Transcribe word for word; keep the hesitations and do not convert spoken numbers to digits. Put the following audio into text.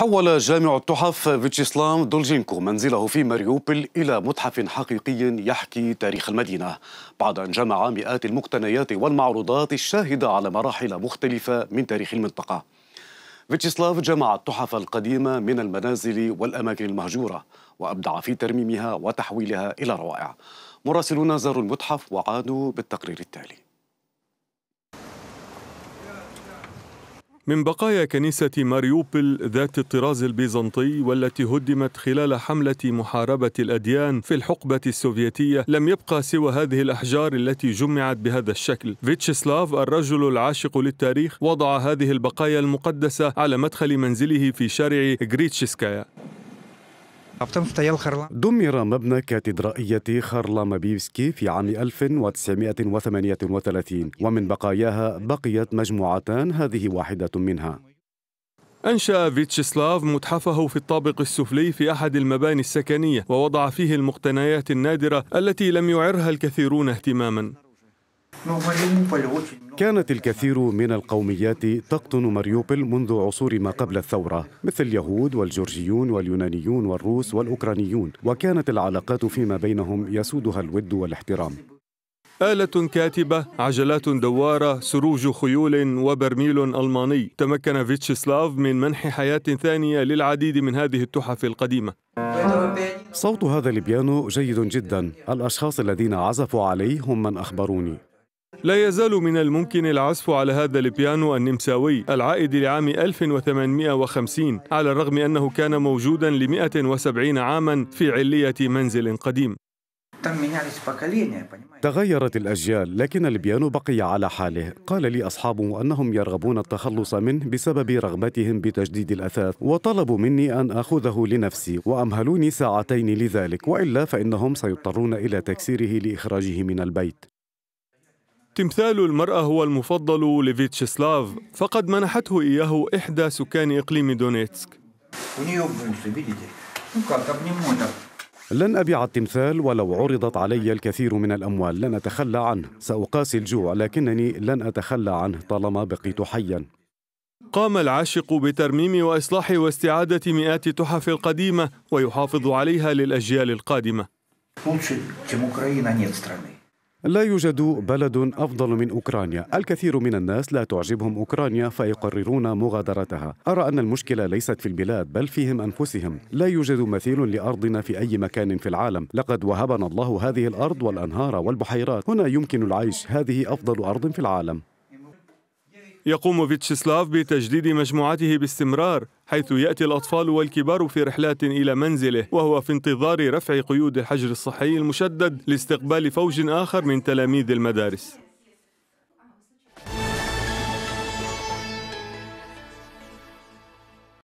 حول جامع التحف فياتشيسلاف دولجينكو منزله في ماريوبل إلى متحف حقيقي يحكي تاريخ المدينة بعد أن جمع مئات المقتنيات والمعروضات الشاهدة على مراحل مختلفة من تاريخ المنطقة. فياتشيسلاف جمع التحف القديمة من المنازل والأماكن المهجورة وأبدع في ترميمها وتحويلها إلى روائع. مراسلونا زاروا المتحف وعادوا بالتقرير التالي. من بقايا كنيسة ماريوبل ذات الطراز البيزنطي والتي هدمت خلال حملة محاربة الأديان في الحقبة السوفيتية لم يبقى سوى هذه الأحجار التي جمعت بهذا الشكل. فياتشيسلاف الرجل العاشق للتاريخ وضع هذه البقايا المقدسة على مدخل منزله في شارع غريتشيسكايا. دمر مبنى كاتدرائية خارلامبيفسكي في عام ألف وتسعمئة وثمانية وثلاثين ومن بقاياها بقيت مجموعتان، هذه واحدة منها. أنشأ فياتشيسلاف متحفه في الطابق السفلي في أحد المباني السكنية ووضع فيه المقتنيات النادرة التي لم يعرها الكثيرون اهتماما. كانت الكثير من القوميات تقطن ماريوبل منذ عصور ما قبل الثورة مثل اليهود والجورجيون واليونانيون والروس والأوكرانيون، وكانت العلاقات فيما بينهم يسودها الود والاحترام. آلة كاتبة، عجلات دوارة، سروج خيول وبرميل ألماني. تمكن فياتشيسلاف من منح حياة ثانية للعديد من هذه التحف القديمة. صوت هذا البيانو جيد جدا، الأشخاص الذين عزفوا عليه هم من أخبروني. لا يزال من الممكن العزف على هذا البيانو النمساوي العائد لعام ألف وثمانمئة وخمسين على الرغم أنه كان موجودا ل مئة وسبعين عاما في علية منزل قديم. تغيرت الأجيال لكن البيانو بقي على حاله. قال لي أصحابه أنهم يرغبون التخلص منه بسبب رغبتهم بتجديد الأثاث وطلبوا مني أن أخذه لنفسي وأمهلوني ساعتين لذلك وإلا فإنهم سيضطرون إلى تكسيره لإخراجه من البيت. تمثال المرأة هو المفضل لفياتشيسلاف فقد منحته إياه إحدى سكان إقليم دونيتسك. لن أبيع التمثال ولو عرضت علي الكثير من الأموال، لن أتخلى عنه، سأقاسي الجوع لكنني لن أتخلى عنه طالما بقيت حياً. قام العاشق بترميم وإصلاح واستعادة مئات التحف القديمة ويحافظ عليها للأجيال القادمة. لا يوجد بلد أفضل من أوكرانيا، الكثير من الناس لا تعجبهم أوكرانيا فيقررون مغادرتها. أرى أن المشكلة ليست في البلاد بل فيهم أنفسهم، لا يوجد مثيل لأرضنا في أي مكان في العالم، لقد وهبنا الله هذه الأرض والأنهار والبحيرات، هنا يمكن العيش، هذه أفضل أرض في العالم. يقوم فياتشيسلاف بتجديد مجموعته باستمرار حيث يأتي الأطفال والكبار في رحلات إلى منزله وهو في انتظار رفع قيود الحجر الصحي المشدد لاستقبال فوج آخر من تلاميذ المدارس.